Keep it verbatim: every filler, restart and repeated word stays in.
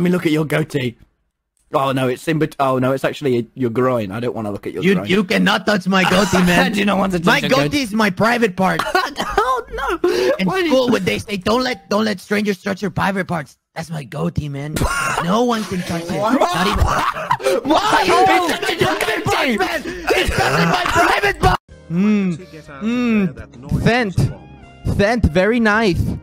Let me look at your goatee. Oh no, it's in bet. Oh no, it's actually your groin. I don't want to look at your you, groin. You cannot touch my goatee, man. I do not want to touch my goatee. Goatee is my private part. Oh no! In Why school, you... when they say don't let don't let strangers touch your private parts, that's my goatee, man. No one can touch it. What? Not even. Why? Oh, it's such a private part, man. It's such my private part. Mmm. Mmm. Vent. Vent. Very nice.